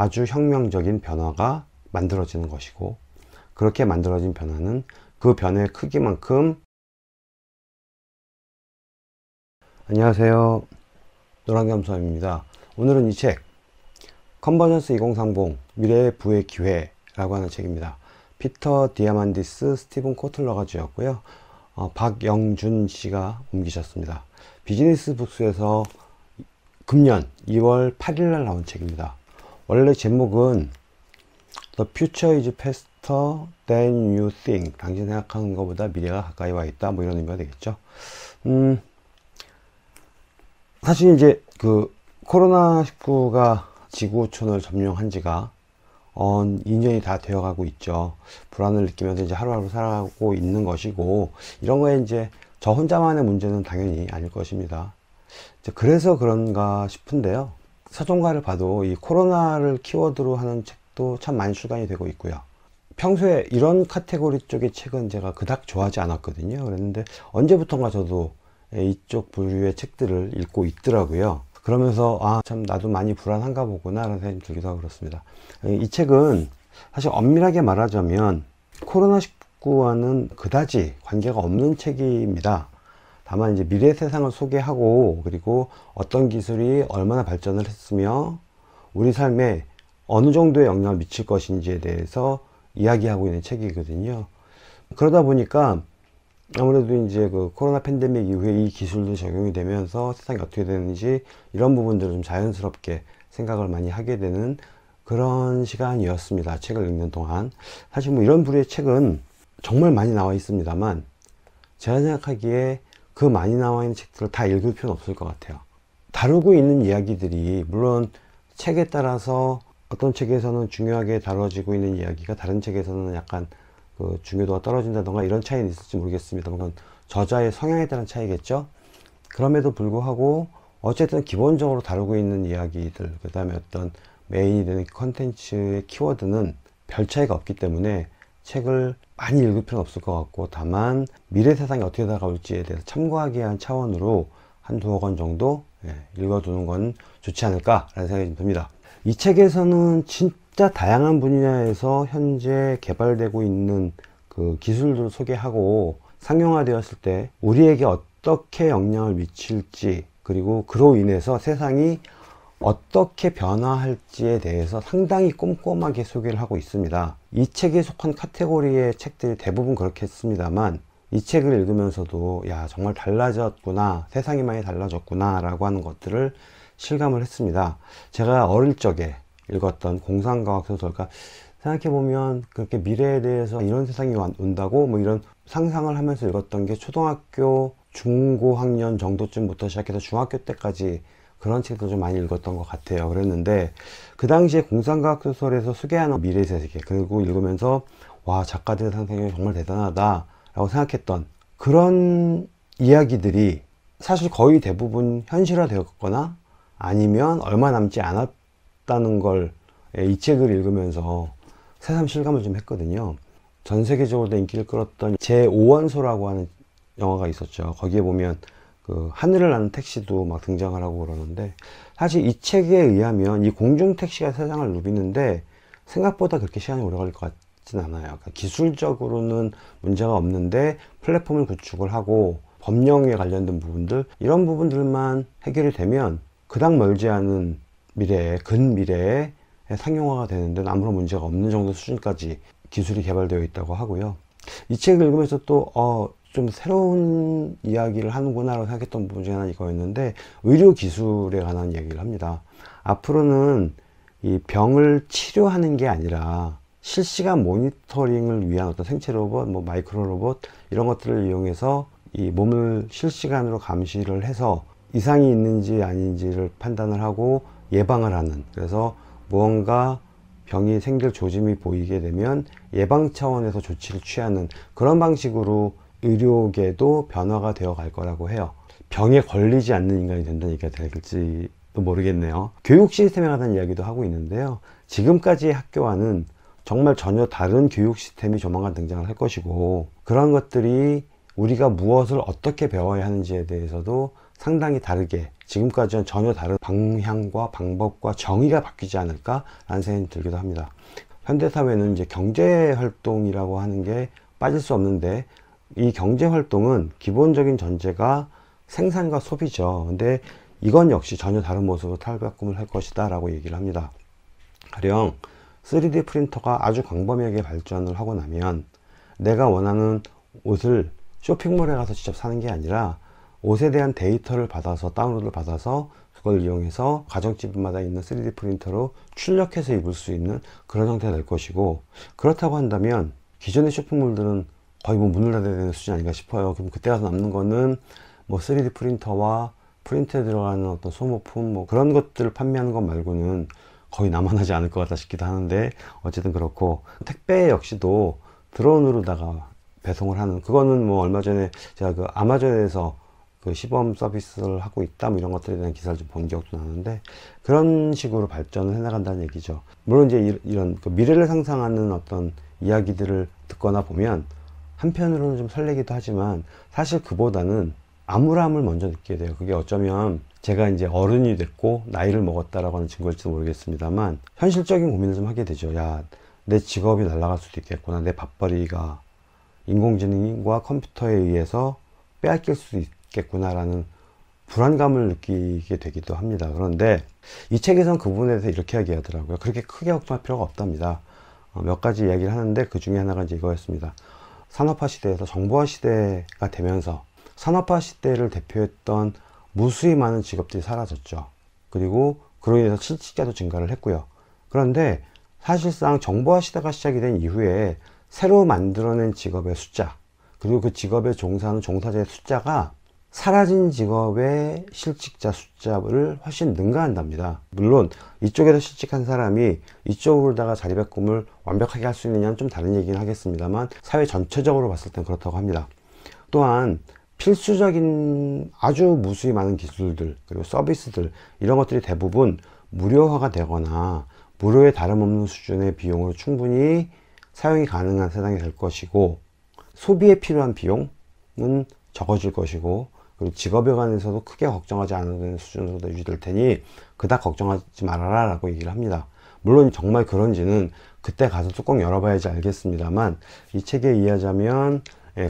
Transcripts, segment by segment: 아주 혁명적인 변화가 만들어지는 것이고, 그렇게 만들어진 변화는 그 변화의 크기만큼. 안녕하세요, 노랑겸섬입니다. 오늘은 이 책 컨버전스 2030 미래의 부의 기회라고 하는 책입니다. 피터 디아만디스, 스티븐 코틀러가 지었고요, 박영준 씨가 옮기셨습니다. 비즈니스 북스에서 금년 2월 8일날 나온 책입니다. 원래 제목은 The Future is Faster Than You Think, 당신 생각하는 것보다 미래가 가까이 와 있다, 뭐 이런 의미가 되겠죠. 사실 이제 그 코로나19가 지구촌을 점령한 지가 2년이 다 되어가고 있죠. 불안을 느끼면서 이제 하루하루 살아가고 있는 것이고, 이런 거에 이제 저 혼자만의 문제는 당연히 아닐 것입니다. 그래서 그런가 싶은데요. 서점가를 봐도 이 코로나를 키워드로 하는 책도 참 많이 출간이 되고 있고요. 평소에 이런 카테고리 쪽의 책은 제가 그닥 좋아하지 않았거든요. 그랬는데 언제부턴가 저도 이쪽 분류의 책들을 읽고 있더라고요. 그러면서 아, 참 나도 많이 불안한가 보구나 라는 생각이 들기도 하고 그렇습니다. 이 책은 사실 엄밀하게 말하자면 코로나19와는 그다지 관계가 없는 책입니다. 다만 이제 미래 세상을 소개하고, 그리고 어떤 기술이 얼마나 발전을 했으며 우리 삶에 어느 정도의 영향을 미칠 것인지에 대해서 이야기하고 있는 책이거든요. 그러다 보니까 아무래도 이제 그 코로나 팬데믹 이후에 이 기술도 적용이 되면서 세상이 어떻게 되는지 이런 부분들을 좀 자연스럽게 생각을 많이 하게 되는 그런 시간이었습니다. 책을 읽는 동안. 사실 뭐 이런 부류의 책은 정말 많이 나와 있습니다만, 제가 생각하기에 그 많이 나와 있는 책들을 다 읽을 필요는 없을 것 같아요. 다루고 있는 이야기들이 물론 책에 따라서 어떤 책에서는 중요하게 다뤄지고 있는 이야기가 다른 책에서는 약간 그 중요도가 떨어진다던가 이런 차이는 있을지 모르겠습니다만, 그건 저자의 성향에 따른 차이겠죠. 그럼에도 불구하고 어쨌든 기본적으로 다루고 있는 이야기들, 그 다음에 어떤 메인이 되는 컨텐츠의 키워드는 별 차이가 없기 때문에 책을 많이 읽을 필요는 없을 것 같고, 다만 미래 세상이 어떻게 다가올지에 대해서 참고하기 위한 차원으로 한 두어 권 정도 읽어두는 건 좋지 않을까 라는 생각이 듭니다. 이 책에서는 진짜 다양한 분야에서 현재 개발되고 있는 그 기술들을 소개하고, 상용화되었을 때 우리에게 어떻게 영향을 미칠지, 그리고 그로 인해서 세상이 어떻게 변화할지에 대해서 상당히 꼼꼼하게 소개를 하고 있습니다. 이 책에 속한 카테고리의 책들이 대부분 그렇겠습니다만, 이 책을 읽으면서도 야, 정말 달라졌구나, 세상이 많이 달라졌구나 라고 하는 것들을 실감을 했습니다. 제가 어릴 적에 읽었던 공상과학 소설, 그러니까 생각해보면 그렇게 미래에 대해서 이런 세상이 온다고 뭐 이런 상상을 하면서 읽었던 게 초등학교, 중고학년 정도쯤부터 시작해서 중학교 때까지 그런 책도 좀 많이 읽었던 것 같아요. 그랬는데 그 당시에 공상과학 소설에서 소개하는 미래의 세계, 그리고 읽으면서 와, 작가들의 상상력이 정말 대단하다 라고 생각했던 그런 이야기들이 사실 거의 대부분 현실화 되었거나 아니면 얼마 남지 않았다는 걸 이 책을 읽으면서 새삼 실감을 좀 했거든요. 전 세계적으로 인기를 끌었던 제5원소라고 하는 영화가 있었죠. 거기에 보면 그 하늘을 나는 택시도 막 등장을 하고 그러는데, 사실 이 책에 의하면 이 공중택시가 세상을 누비는데 생각보다 그렇게 시간이 오래 걸릴 것 같진 않아요. 그러니까 기술적으로는 문제가 없는데 플랫폼을 구축을 하고 법령에 관련된 부분들, 이런 부분들만 해결이 되면 그닥 멀지 않은 미래에, 근미래에 상용화가 되는데 아무런 문제가 없는 정도 수준까지 기술이 개발되어 있다고 하고요. 이 책을 읽으면서 또 좀 새로운 이야기를 하는구나 라고 생각했던 부분 중에 하나 이거였는데, 의료기술에 관한 이야기를 합니다. 앞으로는 이 병을 치료하는 게 아니라 실시간 모니터링을 위한 어떤 생체 로봇, 뭐 마이크로 로봇, 이런 것들을 이용해서 이 몸을 실시간으로 감시를 해서 이상이 있는지 아닌지를 판단을 하고 예방을 하는, 그래서 무언가 병이 생길 조짐이 보이게 되면 예방 차원에서 조치를 취하는 그런 방식으로 의료계도 변화가 되어 갈 거라고 해요. 병에 걸리지 않는 인간이 된다는 얘기가 될지도 모르겠네요. 교육 시스템에 관한 이야기도 하고 있는데요. 지금까지의 학교와는 정말 전혀 다른 교육 시스템이 조만간 등장을 할 것이고, 그런 것들이 우리가 무엇을 어떻게 배워야 하는지에 대해서도 상당히 다르게 지금까지는 전혀 다른 방향과 방법과 정의가 바뀌지 않을까라는 생각이 들기도 합니다. 현대사회는 이제 경제활동이라고 하는 게 빠질 수 없는데, 이 경제활동은 기본적인 전제가 생산과 소비죠. 근데 이건 역시 전혀 다른 모습으로 탈바꿈을 할 것이다 라고 얘기를 합니다. 가령 3D 프린터가 아주 광범위하게 발전을 하고 나면 내가 원하는 옷을 쇼핑몰에 가서 직접 사는 게 아니라 옷에 대한 데이터를 받아서, 다운로드를 받아서 그걸 이용해서 가정집마다 있는 3D 프린터로 출력해서 입을 수 있는 그런 형태가 될 것이고, 그렇다고 한다면 기존의 쇼핑몰들은 거의 뭐 문을 닫아야 되는 수준이 아닌가 싶어요. 그럼 그때 가서 남는 거는 뭐 3D 프린터와 프린트에 들어가는 어떤 소모품, 뭐 그런 것들을 판매하는 것 말고는 거의 남아나지 않을 것 같다 싶기도 하는데, 어쨌든 그렇고, 택배 역시도 드론으로다가 배송을 하는, 그거는 뭐 얼마 전에 제가 그 아마존에서 그 시범 서비스를 하고 있다, 뭐 이런 것들에 대한 기사를 좀 본 기억도 나는데, 그런 식으로 발전을 해나간다는 얘기죠. 물론 이제 이런 그 미래를 상상하는 어떤 이야기들을 듣거나 보면 한편으로는 좀 설레기도 하지만, 사실 그보다는 암울함을 먼저 느끼게 돼요. 그게 어쩌면 제가 이제 어른이 됐고 나이를 먹었다라고 하는 증거일지도 모르겠습니다만, 현실적인 고민을 좀 하게 되죠. 야, 내 직업이 날아갈 수도 있겠구나. 내 밥벌이가 인공지능과 컴퓨터에 의해서 빼앗길 수도 있겠구나 라는 불안감을 느끼게 되기도 합니다. 그런데 이 책에서는 그 부분에 대해서 이렇게 이야기하더라고요. 그렇게 크게 걱정할 필요가 없답니다. 몇 가지 이야기를 하는데 그 중에 하나가 이제 이거였습니다. 산업화 시대에서 정보화 시대가 되면서 산업화 시대를 대표했던 무수히 많은 직업들이 사라졌죠. 그리고 그로 인해서 실직자도 증가를 했고요. 그런데 사실상 정보화 시대가 시작이 된 이후에 새로 만들어낸 직업의 숫자, 그리고 그 직업에 종사하는 종사자의 숫자가 사라진 직업의 실직자 숫자를 훨씬 능가한답니다. 물론 이쪽에서 실직한 사람이 이쪽으로다가 자리바꿈을 완벽하게 할 수 있느냐는 좀 다른 얘기는 하겠습니다만, 사회 전체적으로 봤을 땐 그렇다고 합니다. 또한 필수적인 아주 무수히 많은 기술들, 그리고 서비스들, 이런 것들이 대부분 무료화가 되거나 무료에 다름없는 수준의 비용으로 충분히 사용이 가능한 세상이 될 것이고, 소비에 필요한 비용은 적어질 것이고, 그리고 직업에 관해서도 크게 걱정하지 않아도 되는 수준으로 유지될 테니 그닥 걱정하지 말아라 라고 얘기를 합니다. 물론 정말 그런지는 그때 가서 뚜껑 열어봐야지 알겠습니다만, 이 책에 의하자면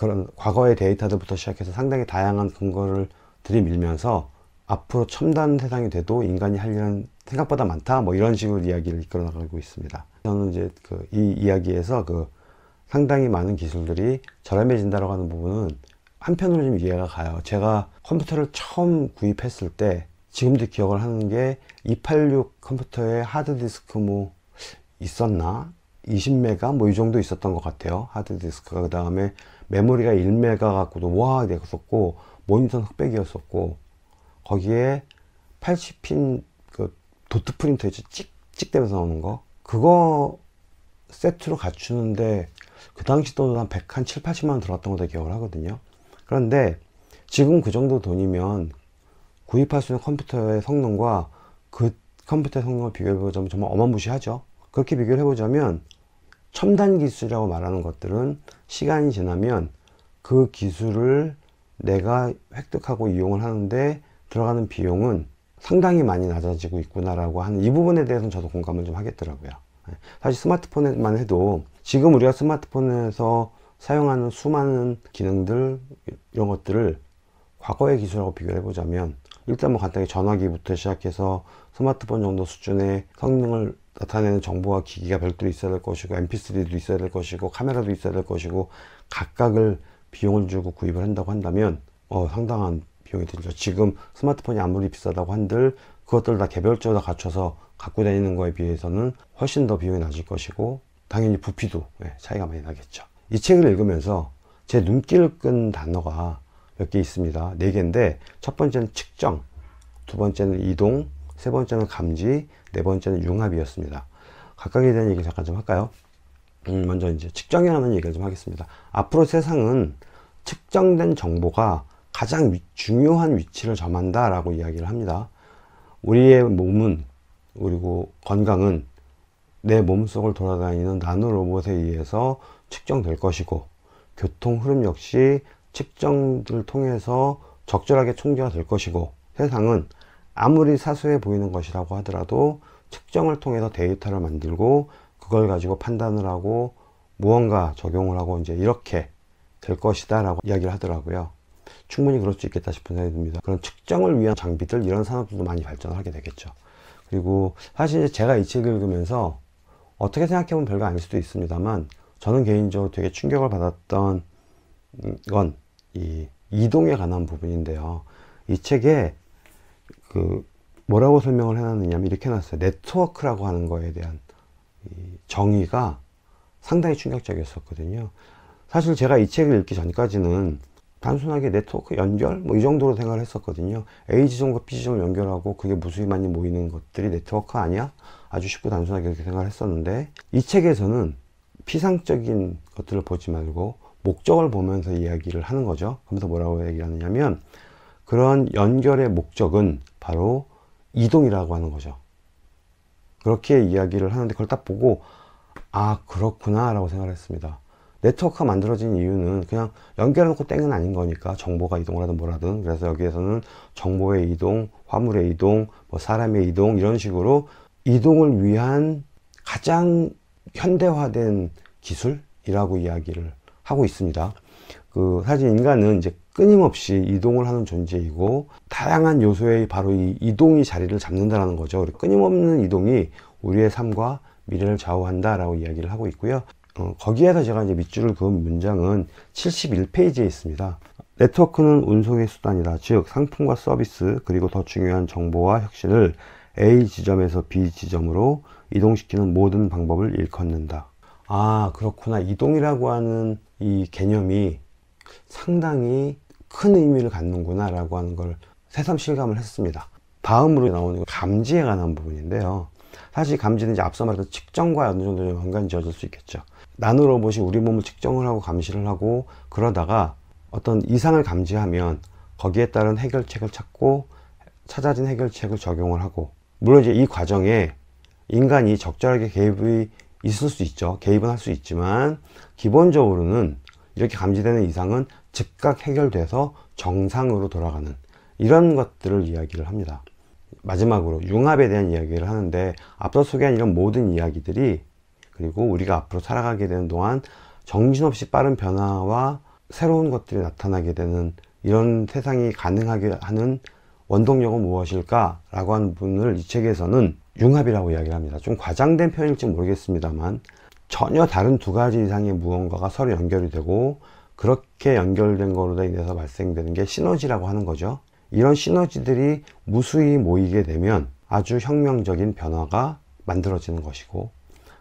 그런 과거의 데이터들부터 시작해서 상당히 다양한 근거를 들이밀면서 앞으로 첨단 세상이 돼도 인간이 할 일은 생각보다 많다, 뭐 이런 식으로 이야기를 이끌어 나가고 있습니다. 저는 이제 그 이 이야기에서 그 상당히 많은 기술들이 저렴해진다라고 하는 부분은 한편으로 좀 이해가 가요. 제가 컴퓨터를 처음 구입했을 때 지금도 기억을 하는 게 286 컴퓨터에 하드디스크 뭐 있었나? 20메가 뭐 이 정도 있었던 것 같아요. 하드디스크가. 그 다음에 메모리가 1메가 갖고도 와 됐었고, 모니터는 흑백이었었고, 거기에 80핀 그 도트 프린터 있죠, 찍찍 되면서 나오는 거, 그거 세트로 갖추는데 그 당시 돈은 한 170~180만 원 들어갔던 것도 기억을 하거든요. 그런데 지금 그 정도 돈이면 구입할 수 있는 컴퓨터의 성능과 그 컴퓨터의 성능을 비교해보자면 정말 어마무시하죠. 그렇게 비교를 해보자면 첨단 기술이라고 말하는 것들은 시간이 지나면 그 기술을 내가 획득하고 이용을 하는데 들어가는 비용은 상당히 많이 낮아지고 있구나라고 하는 이 부분에 대해서는 저도 공감을 좀 하겠더라고요. 사실 스마트폰만 해도 지금 우리가 스마트폰에서 사용하는 수많은 기능들, 이런 것들을 과거의 기술하고 비교를 해보자면, 일단 뭐 간단히 전화기부터 시작해서 스마트폰 정도 수준의 성능을 나타내는 정보와 기기가 별도로 있어야 될 것이고, mp3도 있어야 될 것이고, 카메라도 있어야 될 것이고, 각각을 비용을 주고 구입을 한다고 한다면 상당한 비용이 들죠. 지금 스마트폰이 아무리 비싸다고 한들 그것들 다 개별적으로 갖춰서 갖고 다니는 거에 비해서는 훨씬 더 비용이 낮을 것이고, 당연히 부피도 차이가 많이 나겠죠. 이 책을 읽으면서 제 눈길을 끈 단어가 몇 개 있습니다. 4개인데 첫 번째는 측정, 두 번째는 이동, 세 번째는 감지, 네 번째는 융합이었습니다. 각각에 대한 얘기를 잠깐 좀 할까요? 먼저 이제 측정이라는 얘기를 좀 하겠습니다. 앞으로 세상은 측정된 정보가 가장 중요한 위치를 점한다 라고 이야기를 합니다. 우리의 몸은, 그리고 건강은 내 몸속을 돌아다니는 나노로봇에 의해서 측정될 것이고, 교통 흐름 역시 측정을 통해서 적절하게 통제가 될 것이고, 세상은 아무리 사소해 보이는 것이라고 하더라도 측정을 통해서 데이터를 만들고 그걸 가지고 판단을 하고 무언가 적용을 하고 이제 이렇게 될 것이다 라고 이야기를 하더라고요. 충분히 그럴 수 있겠다 싶은 생각이 듭니다. 그런 측정을 위한 장비들, 이런 산업들도 많이 발전을 하게 되겠죠. 그리고 사실 이제 제가 이 책을 읽으면서 어떻게 생각해보면 별거 아닐 수도 있습니다만, 저는 개인적으로 되게 충격을 받았던 건 이 이동에 관한 부분인데요. 이 책에 그 뭐라고 설명을 해놨느냐면 이렇게 해놨어요. 네트워크라고 하는 거에 대한 이 정의가 상당히 충격적이었거든요. 사실 제가 이 책을 읽기 전까지는 단순하게 네트워크 연결 뭐 이 정도로 생각을 했었거든요. A 지점과 B 지점을 연결하고 그게 무수히 많이 모이는 것들이 네트워크 아니야? 아주 쉽고 단순하게 이렇게 생각을 했었는데, 이 책에서는 피상적인 것들을 보지 말고 목적을 보면서 이야기를 하는 거죠. 그러면서 뭐라고 얘기하느냐면 그런 연결의 목적은 바로 이동이라고 하는 거죠. 그렇게 이야기를 하는데 그걸 딱 보고 아, 그렇구나 라고 생각을 했습니다. 네트워크가 만들어진 이유는 그냥 연결해놓고 땡은 아닌 거니까 정보가 이동을 하든 뭐라든, 그래서 여기에서는 정보의 이동, 화물의 이동, 뭐 사람의 이동, 이런 식으로 이동을 위한 가장 현대화된 기술이라고 이야기를 하고 있습니다. 그 사실 인간은 이제 끊임없이 이동을 하는 존재이고 다양한 요소에 바로 이 이동이 자리를 잡는다는 거죠. 끊임없는 이동이 우리의 삶과 미래를 좌우한다 라고 이야기를 하고 있고요. 거기에서 제가 이제 밑줄을 그은 문장은 71페이지에 있습니다. 네트워크는 운송의 수단이다. 즉 상품과 서비스, 그리고 더 중요한 정보와 혁신을 A 지점에서 B 지점으로 이동시키는 모든 방법을 일컫는다. 아, 그렇구나. 이동이라고 하는 이 개념이 상당히 큰 의미를 갖는구나 라고 하는 걸 새삼 실감을 했습니다. 다음으로 나오는 감지에 관한 부분인데요. 사실 감지는 이제 앞서 말했던 측정과 어느 정도 연관이 지어질 수 있겠죠. 나노로봇이 우리 몸을 측정을 하고 감시를 하고 그러다가 어떤 이상을 감지하면 거기에 따른 해결책을 찾고 찾아진 해결책을 적용을 하고, 물론 이제 이 과정에 인간이 적절하게 개입이 있을 수 있죠. 개입은 할 수 있지만 기본적으로는 이렇게 감지되는 이상은 즉각 해결돼서 정상으로 돌아가는 이런 것들을 이야기를 합니다. 마지막으로 융합에 대한 이야기를 하는데, 앞서 소개한 이런 모든 이야기들이 그리고 우리가 앞으로 살아가게 되는 동안 정신없이 빠른 변화와 새로운 것들이 나타나게 되는 이런 세상이 가능하게 하는 원동력은 무엇일까 라고 하는 부분을 이 책에서는 융합이라고 이야기를 합니다. 좀 과장된 표현일지 모르겠습니다만 전혀 다른 두 가지 이상의 무언가가 서로 연결이 되고 그렇게 연결된 거로 인해서 발생되는 게 시너지라고 하는 거죠. 이런 시너지들이 무수히 모이게 되면 아주 혁명적인 변화가 만들어지는 것이고,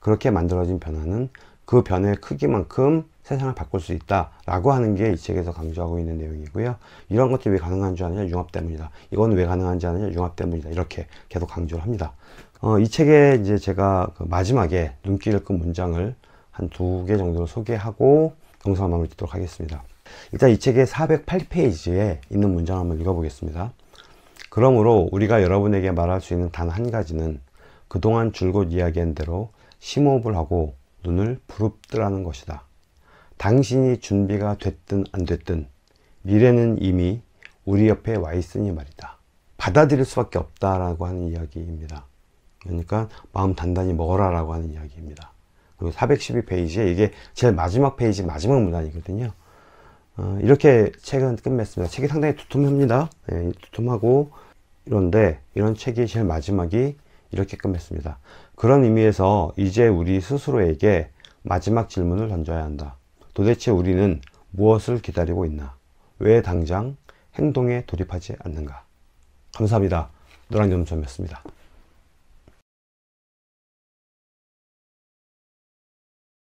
그렇게 만들어진 변화는 그 변화의 크기만큼 세상을 바꿀 수 있다 라고 하는 게 이 책에서 강조하고 있는 내용이고요. 이런 것들이 왜 가능한 줄 아느냐? 융합 때문이다. 이건 왜 가능한지 아느냐? 융합 때문이다. 이렇게 계속 강조를 합니다. 이 책에 이제 제가 그 마지막에 눈길을 끈 문장을 한 2개 정도 소개하고 영상을 마무리 짓도록 하겠습니다. 일단 이 책의 408페이지에 있는 문장을 한번 읽어보겠습니다. 그러므로 우리가 여러분에게 말할 수 있는 단 한 가지는 그동안 줄곧 이야기한 대로 심호흡을 하고 눈을 부릅뜨라는 것이다. 당신이 준비가 됐든 안 됐든 미래는 이미 우리 옆에 와 있으니 말이다. 받아들일 수밖에 없다라고 하는 이야기입니다. 그러니까 마음 단단히 먹어라 라고 하는 이야기입니다. 그리고 412페이지에 이게 제일 마지막 페이지 마지막 문단이거든요. 이렇게 책은 끝맺습니다. 책이 상당히 두툼합니다. 예, 두툼하고 이런데 이런 책이 제일 마지막이 이렇게 끝맺습니다. 그런 의미에서 이제 우리 스스로에게 마지막 질문을 던져야 한다. 도대체 우리는 무엇을 기다리고 있나? 왜 당장 행동에 돌입하지 않는가? 감사합니다. 노랑점수였습니다.